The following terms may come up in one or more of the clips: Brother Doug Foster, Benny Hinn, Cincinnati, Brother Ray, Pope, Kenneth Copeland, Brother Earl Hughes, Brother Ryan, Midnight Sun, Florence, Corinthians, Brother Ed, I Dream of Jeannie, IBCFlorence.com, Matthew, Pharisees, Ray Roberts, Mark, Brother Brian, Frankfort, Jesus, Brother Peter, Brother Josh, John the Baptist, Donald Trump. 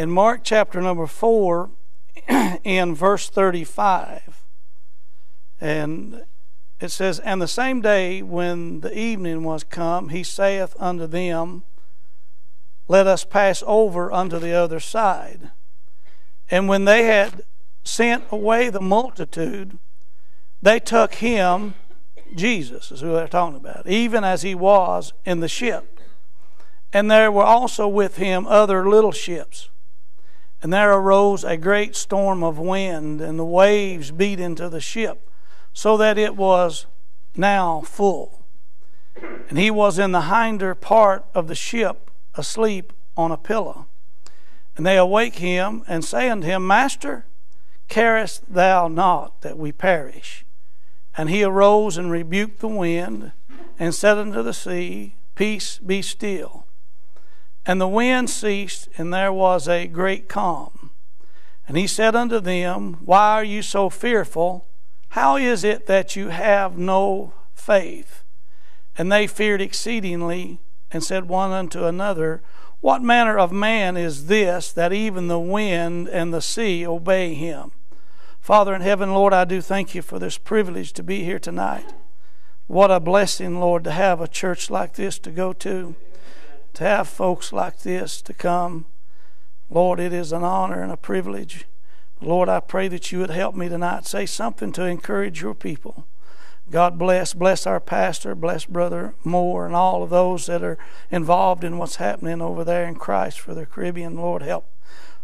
in Mark chapter number 4 in verse 35. And it says, "And the same day when the evening was come, he saith unto them, Let us pass over unto the other side. And when they had sent away the multitude, they took him," Jesus is who they're talking about, "even as he was in the ship. And there were also with him other little ships. And there arose a great storm of wind, and the waves beat into the ship, so that it was now full. And he was in the hinder part of the ship, asleep on a pillow. And they awake him, and say unto him, Master, carest thou not that we perish? And he arose and rebuked the wind, and said unto the sea, Peace, be still. And the wind ceased, and there was a great calm. And he said unto them, Why are you so fearful? How is it that you have no faith? And they feared exceedingly, and said one unto another, What manner of man is this, that even the wind and the sea obey him? Father in heaven, Lord, I do thank you for this privilege to be here tonight. What a blessing, Lord, to have a church like this to go to have folks like this to come. Lord, it is an honor and a privilege. Lord, I pray that you would help me tonight. Say something to encourage your people. God bless our pastor, bless Brother Moore and all of those that are involved in what's happening over there in Christ for the Caribbean. Lord, help.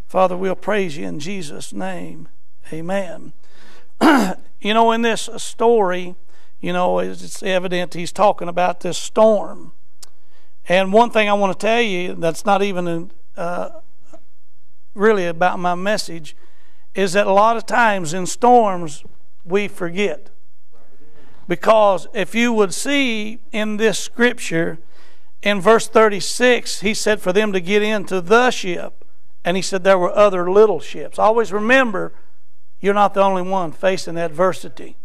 Father, we'll praise you in Jesus' name. Amen. You know, in this story, you know, it's evident he's talking about this storm. And one thing I want to tell you that's not even really about my message is that a lot of times in storms we forget. Because if you would see in this scripture, in verse 36, he said for them to get into the ship. And he said there were other little ships. Always remember, you're not the only one facing adversity.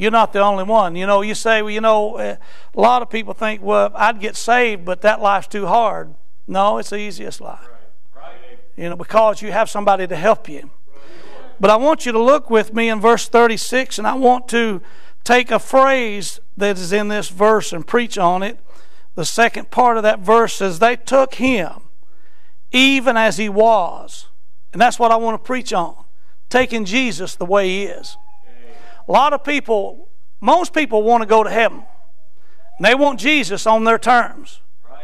You're not the only one. You know, you say, well, you know, a lot of people think, well, I'd get saved, but that life's too hard. No, it's the easiest life. You know, because you have somebody to help you. But I want you to look with me in verse 36, and I want to take a phrase that is in this verse and preach on it. The second part of that verse says, they took him even as he was. And that's what I want to preach on, taking Jesus the way he is. A lot of people, most people want to go to heaven. And they want Jesus on their terms.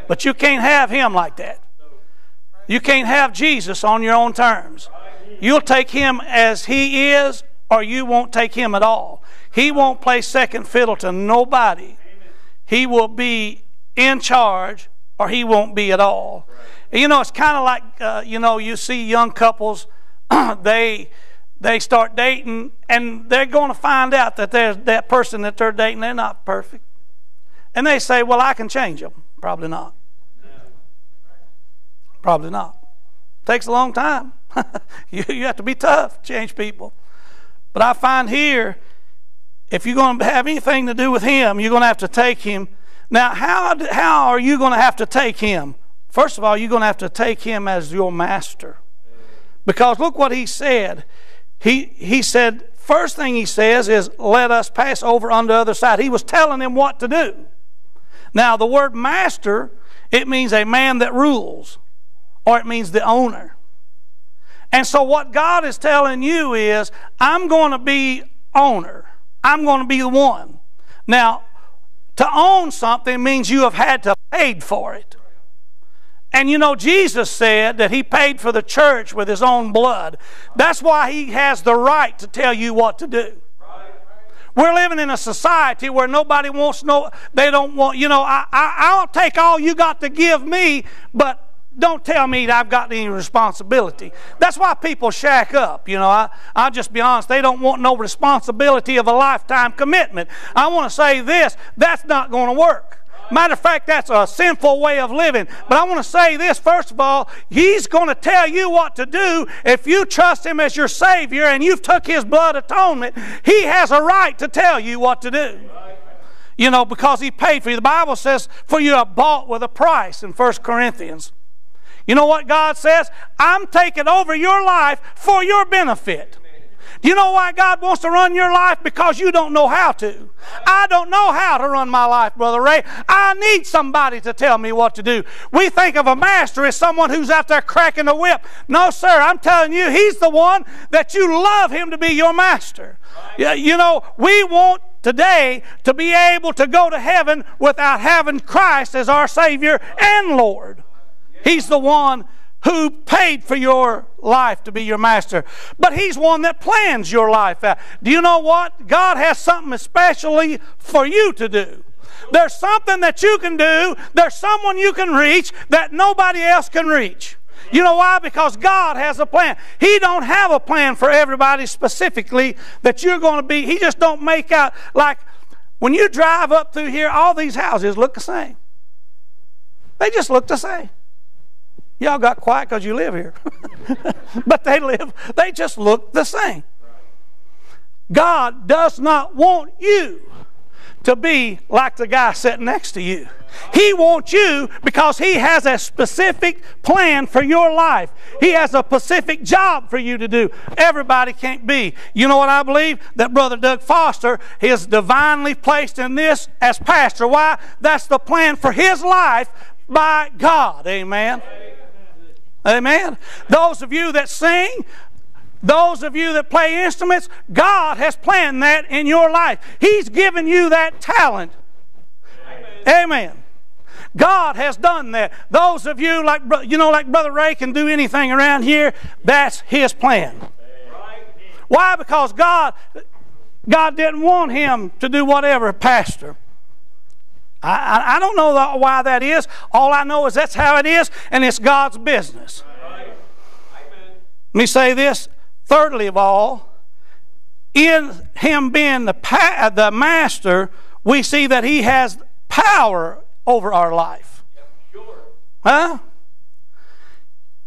But you can't have him like that. You can't have Jesus on your own terms. You'll take him as he is, or you won't take him at all. He won't play second fiddle to nobody. He will be in charge, or he won't be at all. And you know, it's kind of like, you know, you see young couples, they start dating, and they're going to find out that that person that they're dating, they're not perfect. And they say, well, I can change them. Probably not. Probably not. Takes a long time. You have to be tough to change people. But I find here, if you're going to have anything to do with him, you're going to have to take him. Now, how are you going to have to take him? First of all, you're going to have to take him as your master. Because look what he said. He said, first thing he says is, let us pass over on the other side. He was telling him what to do. Now, the word master, it means a man that rules, or it means the owner. And so what God is telling you is, I'm going to be owner. I'm going to be the one. Now, to own something means you have had to pay for it. And you know, Jesus said that he paid for the church with his own blood. That's why he has the right to tell you what to do. We're living in a society where nobody wants no, they don't want, you know, I'll take all you got to give me, but don't tell me that I've got any responsibility. That's why people shack up. You know, I'll just be honest. They don't want no responsibility of a lifetime commitment. I want to say this. That's not going to work. Matter of fact, that's a sinful way of living. But I want to say this. First of all, he's going to tell you what to do if you trust him as your Savior and you've took his blood atonement. He has a right to tell you what to do. You know, because he paid for you. The Bible says, for you are bought with a price in 1 Corinthians. You know what God says? I'm taking over your life for your benefit. Do you know why God wants to run your life? Because you don't know how to. I don't know how to run my life, Brother Ray. I need somebody to tell me what to do. We think of a master as someone who's out there cracking the whip. No, sir, I'm telling you, he's the one that you love him to be your master. You know, we want today to be able to go to heaven without having Christ as our Savior and Lord. He's the one who paid for your life to be your master. But he's one that plans your life out. Do you know what? God has something especially for you to do. There's something that you can do. There's someone you can reach that nobody else can reach. You know why? Because God has a plan. He don't have a plan for everybody specifically that you're going to be. He just don't make out. Like when you drive up through here, all these houses look the same. They just look the same. Y'all got quiet because you live here. But they just look the same. God does not want you to be like the guy sitting next to you. He wants you because he has a specific plan for your life. He has a specific job for you to do. Everybody can't be. You know what I believe? That Brother Doug Foster is divinely placed in this as pastor. Why? That's the plan for his life by God. Amen. Amen. Those of you that sing, those of you that play instruments, God has planned that in your life. He's given you that talent. Amen. Amen. God has done that. Those of you like Brother Ray can do anything around here, that's his plan. Why? Because God didn't want him to do whatever, pastor. I don't know why that is. All I know is that's how it is, and it's God's business. Amen. Let me say this. Thirdly of all, in him being the master, we see that he has power over our life. Yep, sure. Huh?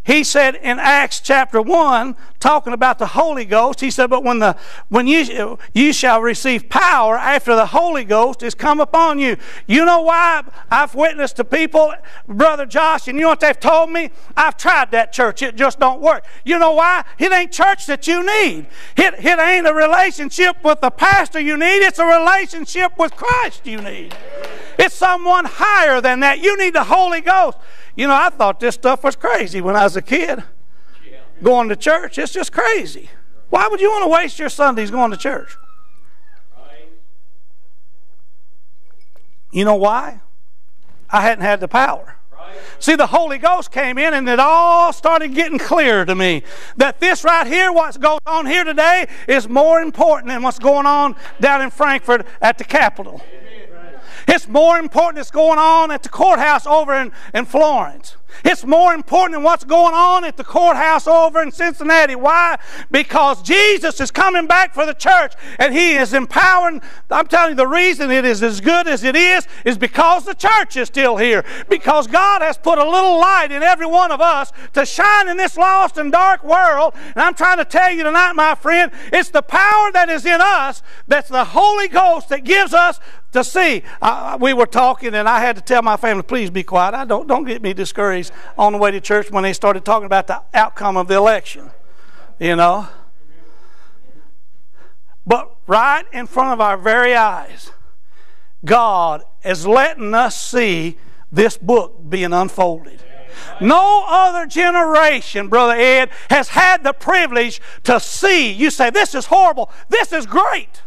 He said in Acts chapter 1, talking about the Holy Ghost, he said, but when you shall receive power after the Holy Ghost is come upon you. You know why? I've witnessed to people, Brother Josh, and you know what they've told me? I've tried that church. It just don't work. You know why? It ain't church that you need. It ain't a relationship with the pastor you need. It's a relationship with Christ you need. It's someone higher than that. You need the Holy Ghost. You know, I thought this stuff was crazy when I was a kid. Going to church, it's just crazy. Why would you want to waste your Sundays going to church? You know why? I hadn't had the power. See, the Holy Ghost came in and it all started getting clearer to me. That this right here, what's going on here today, is more important than what's going on down in Frankfort at the Capitol. It's more important what's going on at the courthouse over in Florence. It's more important than what's going on at the courthouse over in Cincinnati. Why? Because Jesus is coming back for the church and he is empowering. I'm telling you, the reason it is as good as it is because the church is still here. Because God has put a little light in every one of us to shine in this lost and dark world. And I'm trying to tell you tonight, my friend, it's the power that is in us, that's the Holy Ghost, that gives us to see. We were talking and I had to tell my family, please be quiet. Don't get me discouraged on the way to church when they started talking about the outcome of the election. You know. But right in front of our very eyes, God is letting us see this book being unfolded. No other generation, Brother Ed, has had the privilege to see. You say, this is horrible. This is great.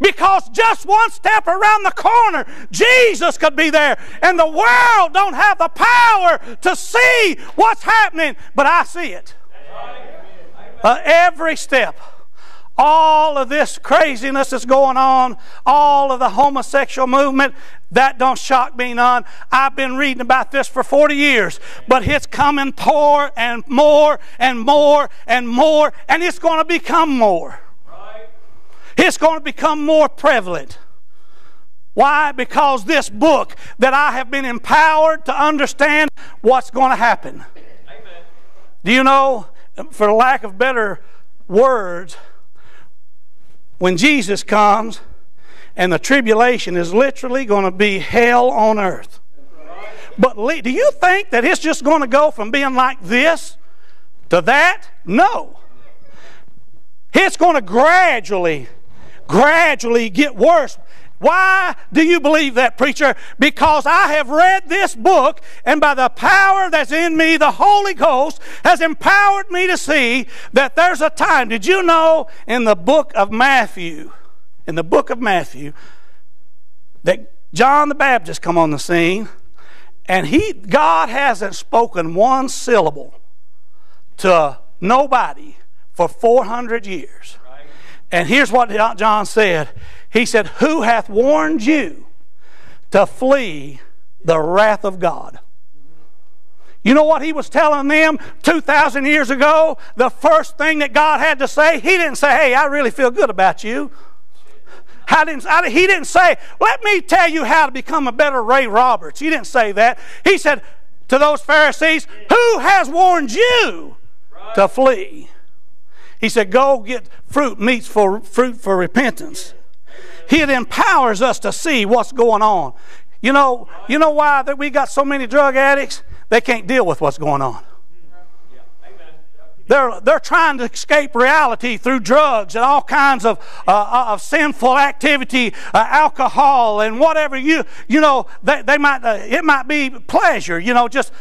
Because just one step around the corner, Jesus could be there. And the world don't have the power to see what's happening. But I see it. Every step. All of this craziness that's going on, all of the homosexual movement, that don't shock me none. I've been reading about this for 40 years. But it's coming more and more and more and more. And it's going to become more. It's going to become more prevalent. Why? Because this book that I have been empowered to understand what's going to happen. Amen. Do you know, for lack of better words, when Jesus comes and the tribulation is literally going to be hell on earth. But do you think that it's just going to go from being like this to that? No. It's going to gradually get worse. Why do you believe that, preacher? Because I have read this book, and by the power that's in me, the Holy Ghost has empowered me to see that there's a time. Did you know in the book of Matthew, that John the Baptist come on the scene, and God hasn't spoken one syllable to nobody for 400 years. And here's what John said. He said, "Who hath warned you to flee the wrath of God?" You know what he was telling them 2,000 years ago? The first thing that God had to say, he didn't say, "Hey, I really feel good about you." He didn't say, "Let me tell you how to become a better Ray Roberts." He didn't say that. He said to those Pharisees, "Who has warned you to flee?" He said, "Go get fruit for repentance." It empowers us to see what's going on. You know why that we got so many drug addicts? They can't deal with what's going on. They're trying to escape reality through drugs and all kinds of sinful activity, alcohol and whatever. They might it might be pleasure, just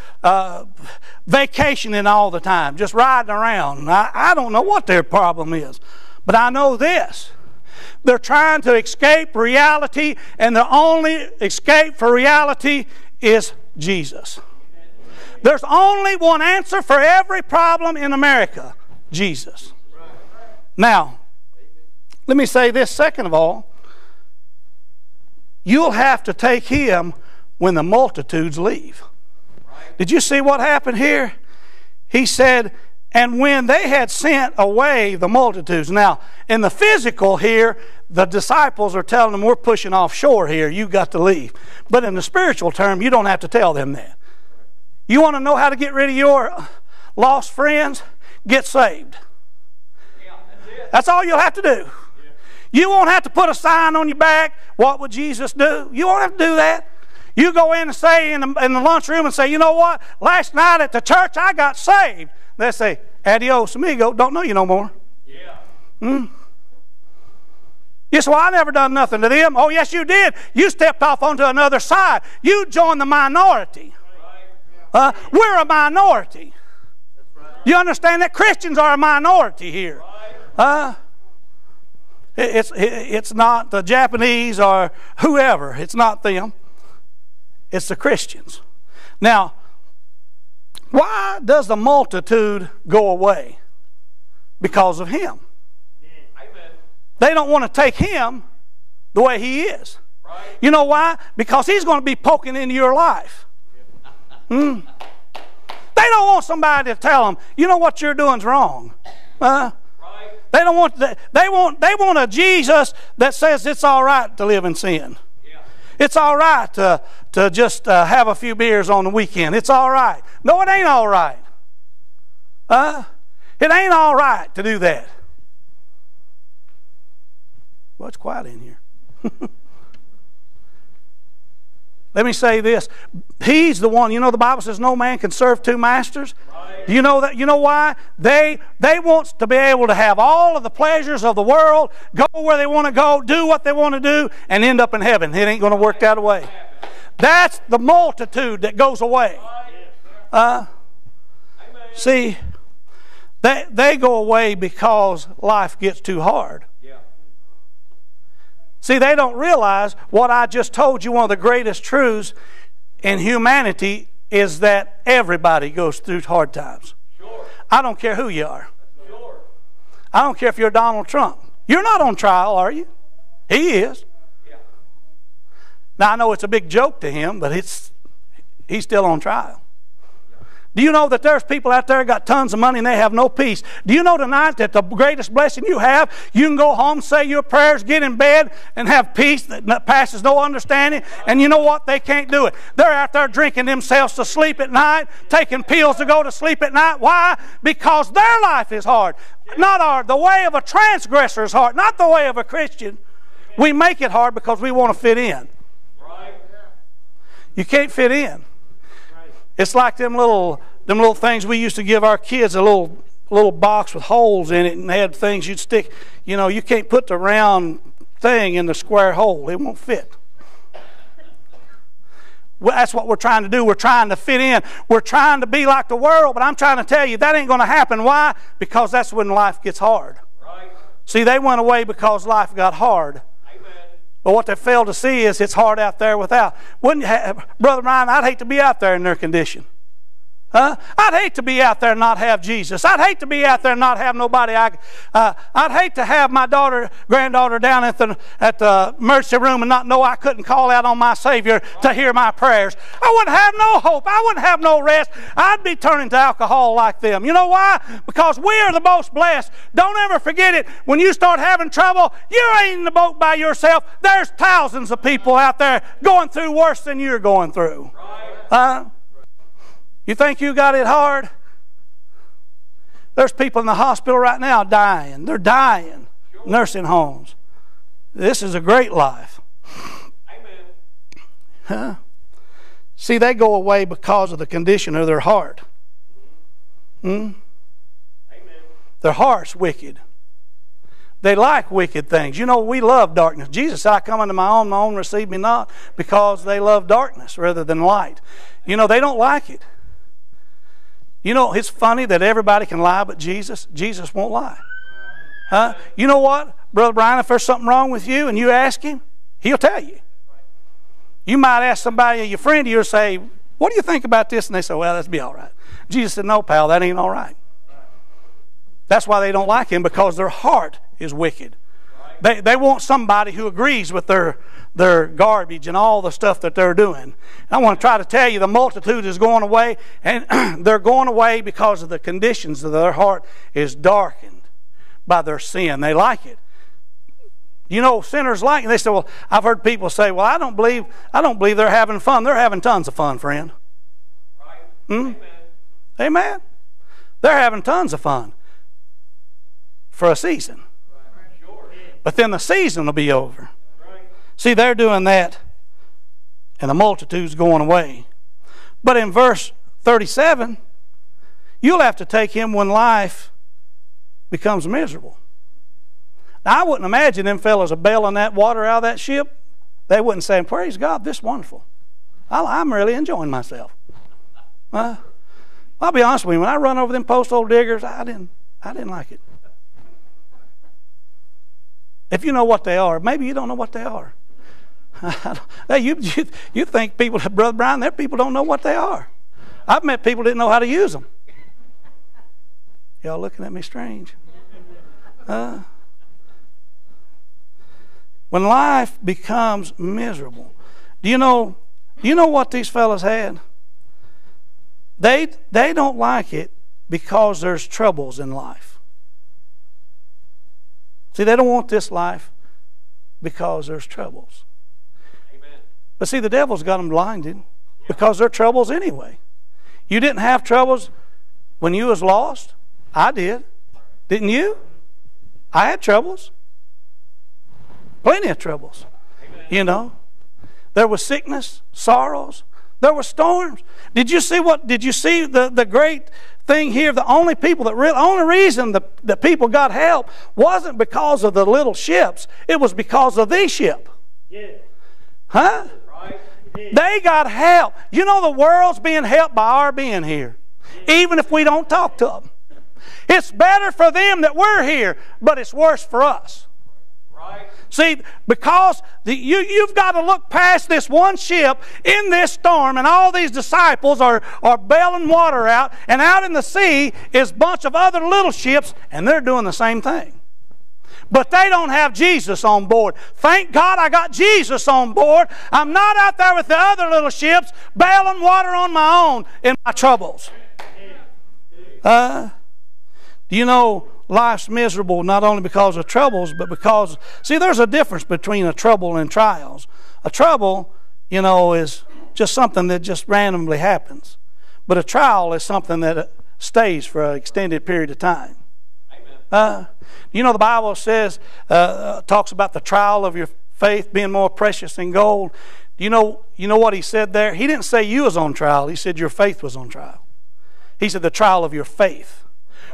vacationing all the time, just riding around. I don't know what their problem is, but I know this. They're trying to escape reality, and their only escape for reality is Jesus. There's only one answer for every problem in America: Jesus. Now, let me say this second of all. You'll have to take him when the multitudes leave. Did you see what happened here? He said, "And when they had sent away the multitudes." Now, in the physical here, the disciples are telling them, "We're pushing offshore here. You got to leave." But in the spiritual term, you don't have to tell them that. You want to know how to get rid of your lost friends? Get saved. Yeah, that's all you'll have to do. Yeah. You won't have to put a sign on your back, "What would Jesus do?" You won't have to do that. You go in and say in the lunchroom and say, "You know what? Last night at the church, I got saved." They say, "Adios, amigo. Don't know you no more." Yeah. Yes, well, I never done nothing to them. Oh, yes, you did. You stepped off onto another side. You joined the minority. We're a minority. You understand that? Christians are a minority here. It's not the Japanese or whoever. It's not them. It's the Christians. Now, why does the multitude go away? Because of him. Amen. They don't want to take him the way he is. Right. You know why? Because he's going to be poking into your life. They don't want somebody to tell them, "You know what you're doing's wrong." Right. They don't want that. They want a Jesus that says it's all right to live in sin. It's all right to just have a few beers on the weekend. It's all right. No, it ain't all right. It ain't all right to do that. Well, it's quiet in here. Let me say this. He's the one. The Bible says no man can serve two masters. Right. You know that. You know why? They want to be able to have all of the pleasures of the world, go where they want to go, do what they want to do, and end up in heaven. It ain't going to work that way. That's the multitude that goes away. See, they go away because life gets too hard. See, they don't realize what I just told you. One of the greatest truths in humanity is that everybody goes through hard times. Sure. I don't care who you are. Sure. I don't care if you're Donald Trump. You're not on trial, are you? He is. Yeah. Now, I know it's a big joke to him, but he's still on trial. Yeah. Do you know that there's people out there that got tons of money and they have no peace? Do you know tonight that the greatest blessing you have, you can go home, say your prayers, get in bed, and have peace that passes no understanding? And you know what? They can't do it. They're out there drinking themselves to sleep at night, taking pills to go to sleep at night. Why? Because their life is hard. Not hard. The way of a transgressor is hard, not the way of a Christian. We make it hard because we want to fit in. You can't fit in. It's like them little things we used to give our kids, a little box with holes in it, and had things you'd stick. You know, you can't put the round thing in the square hole. It won't fit. Well, that's what we're trying to do. We're trying to fit in. We're trying to be like the world, but I'm trying to tell you that ain't going to happen. Why? Because that's when life gets hard. Right. See, they went away because life got hard. Amen. But what they fail to see is it's hard out there without. Wouldn't you have, Brother Ryan, I'd hate to be out there in their condition. Huh? I'd hate to be out there and not have Jesus. I'd hate to be out there and not have nobody. I'd hate to have my granddaughter down at the emergency room and not know I couldn't call out on my Savior to hear my prayers. I wouldn't have no hope. I wouldn't have no rest. I'd be turning to alcohol like them. You know why? Because we are the most blessed. Don't ever forget it. When you start having trouble, you ain't in the boat by yourself. There's thousands of people out there going through worse than you're going through. Huh? You think you got it hard? There's people in the hospital right now dying. They're dying. Sure. Nursing homes. This is a great life. Amen. Huh? See, they go away because of the condition of their heart. Hmm? Amen. Their heart's wicked. They like wicked things. You know, we love darkness. Jesus said, I come unto my own receive me not, because they love darkness rather than light. You know, they don't like it. You know, it's funny that everybody can lie but Jesus. Jesus won't lie. Huh? You know what, Brother Brian, if there's something wrong with you and you ask him, he'll tell you. You might ask somebody, your friend, you'll say, what do you think about this? And they say, well, that's be all right. Jesus said, no, pal, that ain't all right. That's why they don't like him, because their heart is wicked. They want somebody who agrees with their garbage and all the stuff that they're doing. And I want to try to tell you the multitude is going away, and they're going away because of the conditions of their heart is darkened by their sin. They like it. You know, sinners like it. They say, well, I've heard people say, well, I don't believe they're having fun. They're having tons of fun, friend. Right. Hmm? Amen. Amen. They're having tons of fun for a season. Right. Sure. But then the season will be over. See, they're doing that, and the multitude's going away. But in verse 37, you'll have to take him when life becomes miserable. Now, I wouldn't imagine them fellas are bailing that water out of that ship. They wouldn't say, praise God, this is wonderful. I'm really enjoying myself. I'll be honest with you, when I run over them posthole diggers, I didn't like it. If you know what they are, maybe you don't know what they are. You think people, Brother Brian, there people don't know what they are. I've met people didn't know how to use them. Y'all looking at me strange. When life becomes miserable, do you know what these fellas had? They don't like it because there's troubles in life. See, they don't want this life because there's troubles. Amen. But see, the devil's got them blinded because they're troubles anyway. You didn't have troubles when you was lost. I did. Didn't you? I had troubles. Plenty of troubles. Amen. You know, there was sickness, sorrows. There were storms. Did you see the great thing here? The only people that only reason the people got help wasn't because of the little ships. It was because of this ship. Yeah. Huh? Right. Yeah. They got help. You know, the world's being helped by our being here. Yeah. Even if we don't talk to them. It's better for them that we're here, but it's worse for us. Right. See, because you've got to look past this one ship in this storm, and all these disciples are bailing water out, and out in the sea is a bunch of other little ships, and they're doing the same thing. But they don't have Jesus on board. Thank God I got Jesus on board. I'm not out there with the other little ships bailing water on my own in my troubles. Do you know life's miserable not only because of troubles, but because... See, there's a difference between a trouble and trials. A trouble, you know, is just something that just randomly happens. But a trial is something that stays for an extended period of time. Amen. You know, the Bible says, talks about the trial of your faith being more precious than gold. You know what he said there? He didn't say you was on trial. He said your faith was on trial. He said the trial of your faith.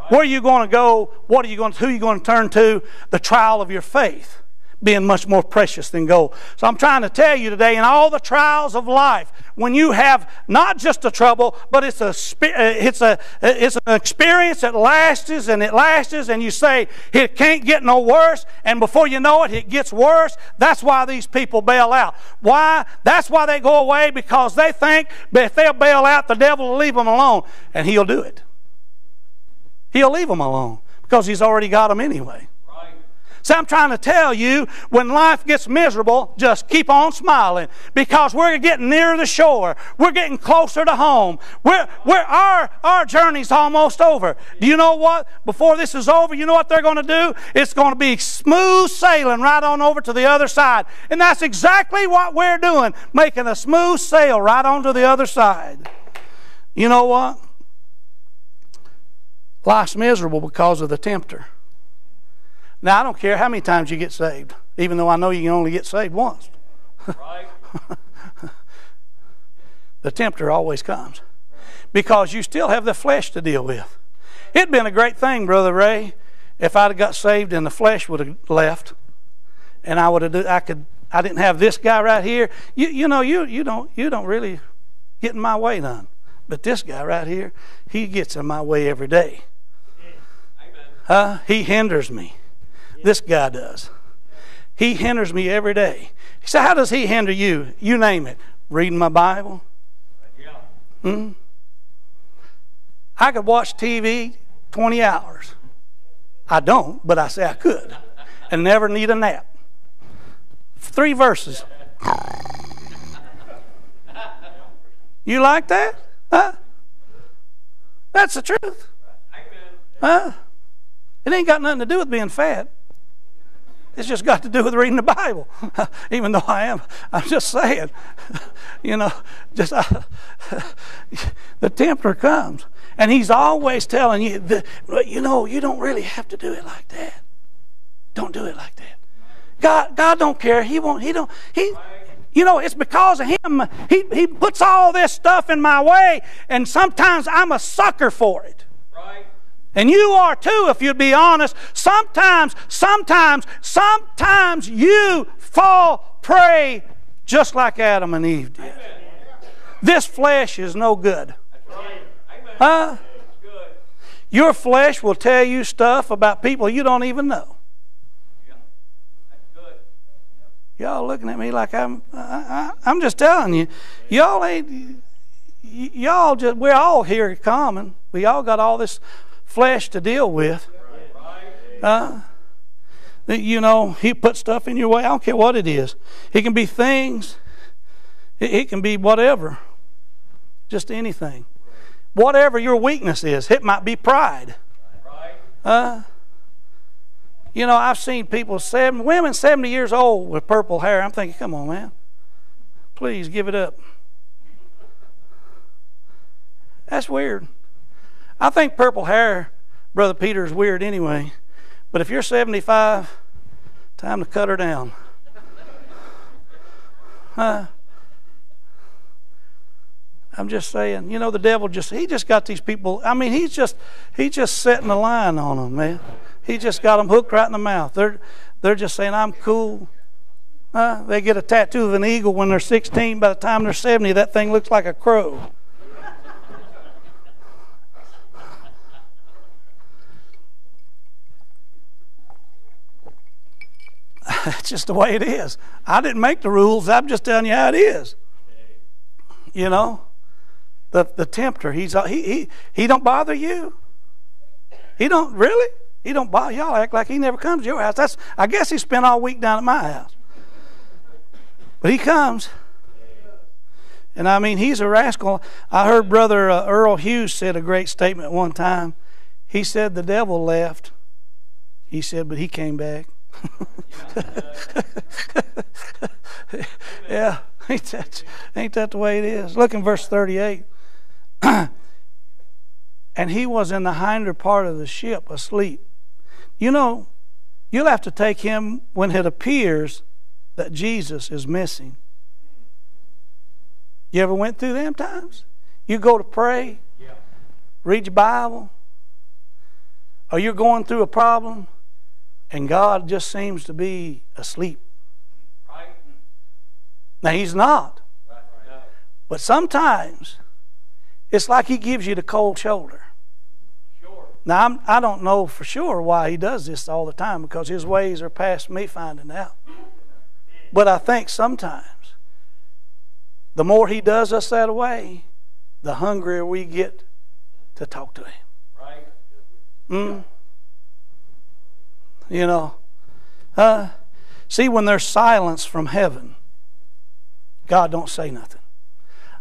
Where are you going to go? What are you going to, who are you going to turn to? The trial of your faith being much more precious than gold. So I'm trying to tell you today, in all the trials of life, when you have not just a trouble, but it's an experience that lasts and it lasts, and you say, it can't get no worse, and before you know it, it gets worse. That's why these people bail out. Why? That's why they go away, because they think if they'll bail out, the devil will leave them alone, and he'll do it. He'll leave them alone, because he's already got them anyway. So I'm trying to tell you, when life gets miserable, just keep on smiling, because we're getting nearer the shore. We're getting closer to home. Our journey's almost over. Do you know what? Before this is over, you know what they're going to do? It's going to be smooth sailing right on over to the other side. And that's exactly what we're doing, making a smooth sail right on to the other side. You know what? Life's miserable because of the tempter. Now, I don't care how many times you get saved, even though I know you can only get saved once. Right. The tempter always comes, because you still have the flesh to deal with. It'd been a great thing, Brother Ray, if I'd have got saved and the flesh would have left, and I would have. I didn't have this guy right here. You know you don't really get in my way none, but this guy right here, he gets in my way every day. He hinders me. This guy does. He hinders me every day. He said, how does he hinder you? You name it. Reading my Bible. I could watch TV 20 hours. I don't, but I say I could. And never need a nap. 3 verses. You like that? Huh? That's the truth. Huh? It ain't got nothing to do with being fat. It's just got to do with reading the Bible. Even though I'm just saying, the tempter comes, and he's always telling you, you don't really have to do it like that. Don't do it like that. God don't care. He won't. You know, it's because of him. He puts all this stuff in my way, and sometimes I'm a sucker for it. Right. And you are too, if you'd be honest. Sometimes you fall prey just like Adam and Eve did. Amen. This flesh is no good. Huh? Your flesh will tell you stuff about people you don't even know. Y'all looking at me like I'm just telling you. We're all here common. We all got all this flesh to deal with. He puts stuff in your way. I don't care what it is. It can be things. It can be whatever. Just anything. Whatever your weakness is. It might be pride. I've seen people, women 70 years old with purple hair. I'm thinking, come on, man. Please give it up. That's weird. I think purple hair, Brother Peter, is weird anyway. But if you're 75, time to cut her down. I'm just saying, the devil just got these people. I mean, he's just setting a line on them, man. He just got them hooked right in the mouth. They're just saying, I'm cool. They get a tattoo of an eagle when they're 16. By the time they're 70, that thing looks like a crow. That's just the way it is. I didn't make the rules. I'm just telling you how it is. The tempter, he don't bother you. He don't really. He don't bother y'all. Act like he never comes to your house. I guess he spent all week down at my house. But he comes. And I mean, he's a rascal. I heard Brother Earl Hughes said a great statement one time. He said the devil left. He said, but he came back. Yeah, ain't that the way it is? Look in verse 38. And he was in the hinder part of the ship asleep. You'll have to take him when it appears that Jesus is missing. You ever went through them times? You go to pray, read your Bible, or you're going through a problem, and God just seems to be asleep. Right. Now, He's not. Right. But sometimes, it's like He gives you the cold shoulder. Sure. Now, I don't know for sure why He does this all the time, because His ways are past me finding out. But I think sometimes, the more He does us that way, the hungrier we get to talk to Him. Right. You know, see, when there's silence from heaven, God don't say nothing.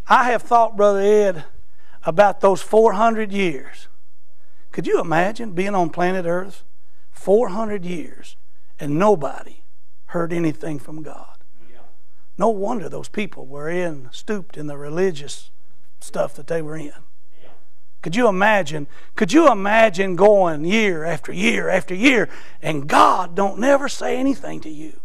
I have thought, Brother Ed, about those 400 years. Could you imagine being on planet Earth 400 years and nobody heard anything from God? Yeah. No wonder those people were stooped in the religious stuff that they were in. Yeah. Could you imagine? Could you imagine going year after year after year and God don't never say anything to you?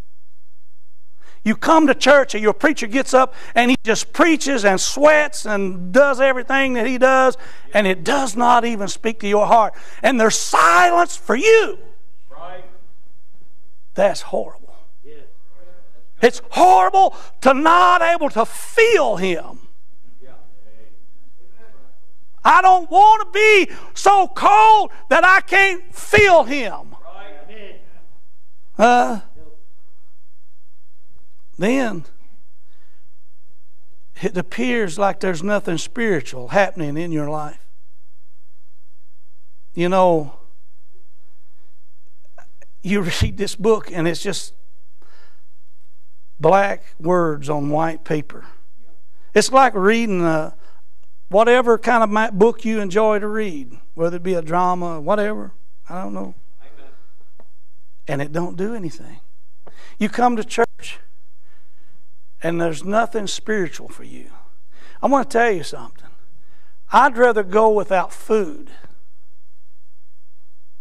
You come to church and your preacher gets up and he just preaches and sweats and does everything that he does, and it does not even speak to your heart. And there's silence for you. Right. That's horrible. Yeah. It's horrible to not able to feel Him. Yeah. I don't want to be so cold that I can't feel Him. Right. Then it appears like there's nothing spiritual happening in your life. You know, you read this book and it's just black words on white paper. It's like reading whatever kind of book you enjoy to read, whether it be a drama, whatever, I don't know. And it don't do anything. You come to church and there's nothing spiritual for you. I want to tell you something. I'd rather go without food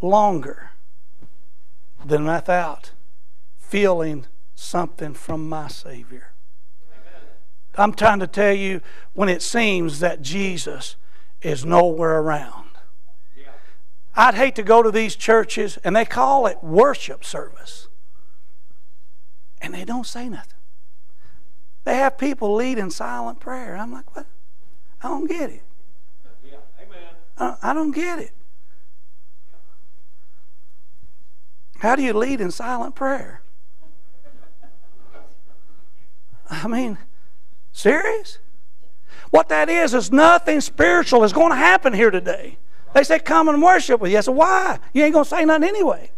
longer than without feeling something from my Savior. I'm trying to tell you, when it seems that Jesus is nowhere around. I'd hate to go to these churches and they call it worship service, and they don't say nothing. They have people leading silent prayer. I'm like, what? I don't get it. Yeah, amen. I don't get it. How do you lead in silent prayer? I mean, serious? What that is nothing spiritual is going to happen here today. They say, come and worship with you. I said, why? You ain't going to say nothing anyway.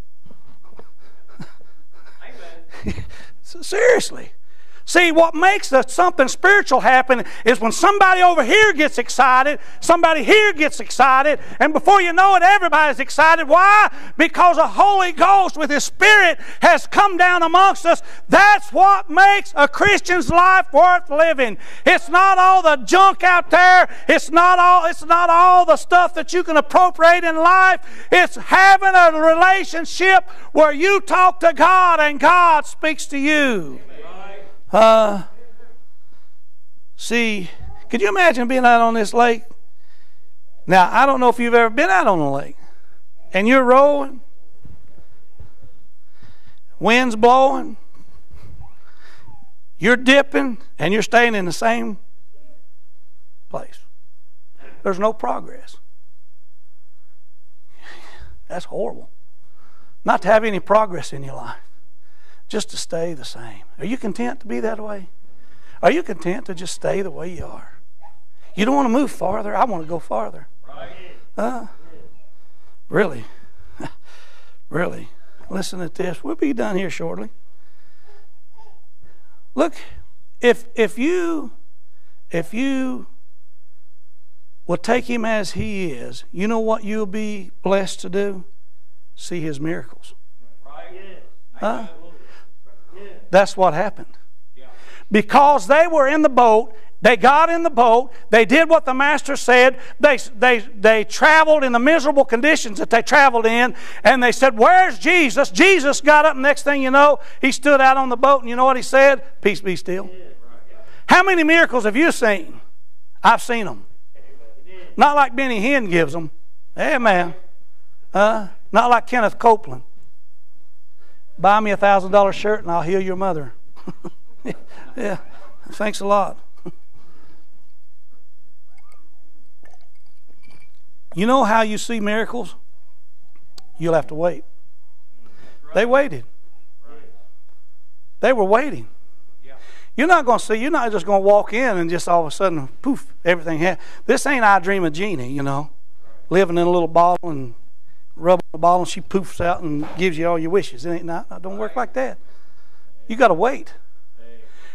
Amen. Seriously. See, what makes something spiritual happen is when somebody over here gets excited, somebody here gets excited, and before you know it, everybody's excited. Why? Because the Holy Ghost with His Spirit has come down amongst us. That's what makes a Christian's life worth living. It's not all the junk out there. It's not all the stuff that you can appropriate in life. It's having a relationship where you talk to God and God speaks to you. See, could you imagine being out on this lake? Now, I don't know if you've ever been out on a lake, and you're rowing, wind's blowing, you're dipping, and you're staying in the same place. There's no progress. That's horrible. Not to have any progress in your life. Just to stay the same. Are you content to be that way? Are you content to just stay the way you are? You don't want to move farther. I want to go farther. Really? Really? Listen at this. We'll be done here shortly. Look, if you will take Him as He is, you know what you'll be blessed to do? See His miracles. That's what happened. Because they were in the boat, they got in the boat, they did what the Master said, they traveled in the miserable conditions that they traveled in, and they said, where's Jesus? Jesus got up, and next thing you know, He stood out on the boat, and you know what He said? Peace be still. How many miracles have you seen? I've seen them. Not like Benny Hinn gives them. Amen. Not like Kenneth Copeland. Buy me a $1,000 shirt and I'll heal your mother. Yeah. Thanks a lot. You know how you see miracles? You'll have to wait. They waited. They were waiting. You're not going to see, you're not just going to walk in and just all of a sudden, poof, everything happened. This ain't I Dream of Jeannie, you know. Living in a little bottle and rubbing the bottle and she poofs out and gives you all your wishes. It ain't not don't work like that. You got to wait.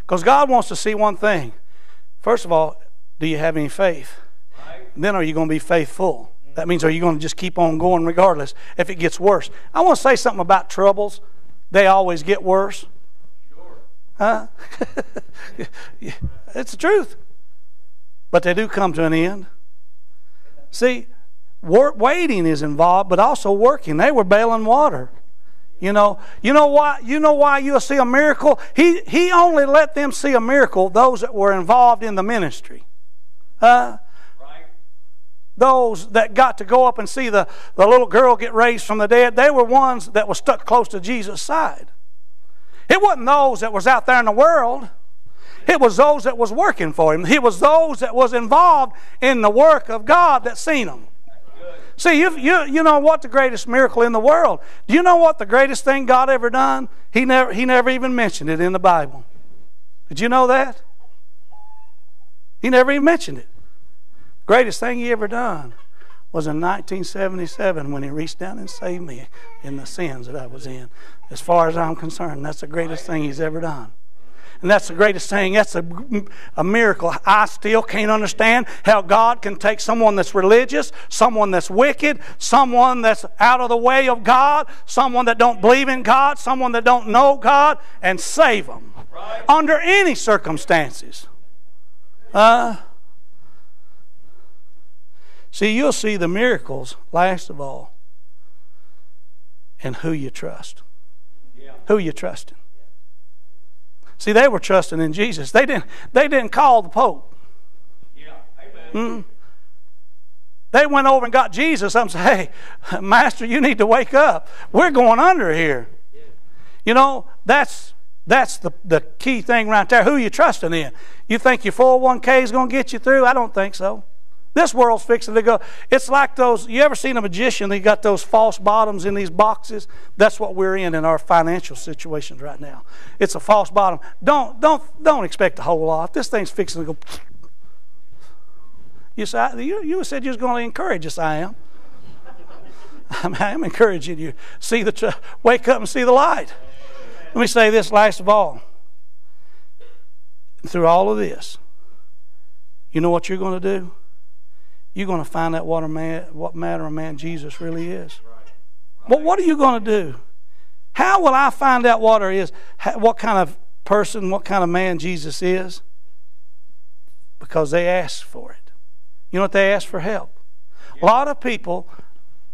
Because God wants to see one thing. First of all, do you have any faith? Then are you going to be faithful? That means are you going to just keep on going regardless if it gets worse? I want to say something about troubles. They always get worse. Huh? It's the truth. But they do come to an end. See, waiting is involved, but also working. They were bailing water. You know why you'll see a miracle? He only let them see a miracle, those that were involved in the ministry. Those that got to go up and see the little girl get raised from the dead, they were ones that were stuck close to Jesus' side. It wasn't those that was out there in the world. It was those that was working for Him. It was those that was involved in the work of God that seen Him. See, you know what the greatest miracle in the world? Do you know what the greatest thing God ever done? He never even mentioned it in the Bible. Did you know that? He never even mentioned it. Greatest thing He ever done was in 1977 when He reached down and saved me in the sins that I was in. As far as I'm concerned, that's the greatest thing He's ever done. And that's the greatest thing. That's a miracle. I still can't understand how God can take someone that's religious, someone that's wicked, someone that's out of the way of God, someone that don't believe in God, someone that don't know God, and save them. Right. Under any circumstances. See, you'll see the miracles, last of all, in who you trust. Yeah. Who you trust in. See, they were trusting in Jesus. They didn't call the Pope. Yeah, amen. Mm. They went over and got Jesus up and said, "Hey, Master, you need to wake up. We're going under here." Yeah. You know, that's the key thing right there. Who you trusting in? You think your 401k is going to get you through? I don't think so. This world's fixing to go. It's like those. You ever seen a magician? They got those false bottoms in these boxes. That's what we're in our financial situations right now. It's a false bottom. Don't expect a whole lot. This thing's fixing to go. You said you was going to encourage us. I am. I am encouraging you. Wake up and see the light. Let me say this last of all. Through all of this, you know what you're going to do. You're going to find out what manner of man Jesus really is. But what are you going to do? How will I find out what kind of person, what kind of man Jesus is? Because they asked for it. You know what? They asked for help. A lot of people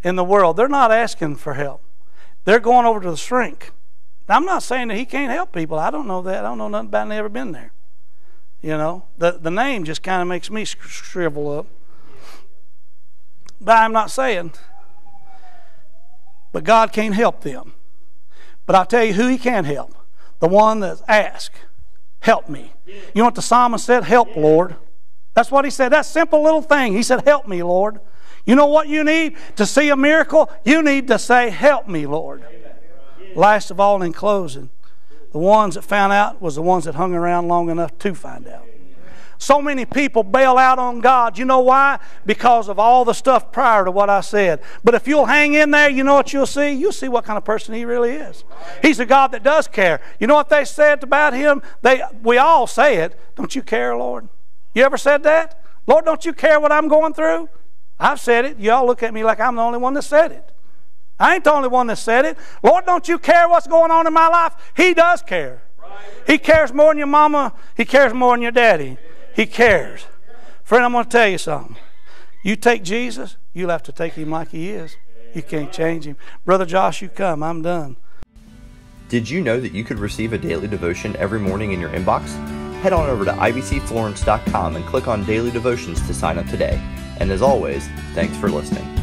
in the world, they're not asking for help. They're going over to the shrink. Now, I'm not saying that he can't help people. I don't know that. I don't know nothing about it. I've never been there. You know, the name just kind of makes me shrivel up. But I'm not saying. But God can't help them. But I'll tell you who He can help. The one that's asked, help me. You know what the psalmist said? Help, Lord. That's what he said. That simple little thing. He said, help me, Lord. You know what you need to see a miracle? You need to say, help me, Lord. Last of all, in closing, the ones that found out was the ones that hung around long enough to find out. So many people bail out on God. You know why? Because of all the stuff prior to what I said. But if you'll hang in there, you know what you'll see? You'll see what kind of person He really is. He's a God that does care. You know what they said about Him? We all say it. Don't you care, Lord? You ever said that? Lord, don't you care what I'm going through? I've said it. Y'all look at me like I'm the only one that said it. I ain't the only one that said it. Lord, don't you care what's going on in my life? He does care. He cares more than your mama. He cares more than your daddy. He cares. Friend, I'm going to tell you something. You take Jesus, you'll have to take Him like He is. You can't change Him. Brother Josh, you come. I'm done. Did you know that you could receive a daily devotion every morning in your inbox? head on over to IBCFlorence.com and click on Daily Devotions to sign up today. And as always, thanks for listening.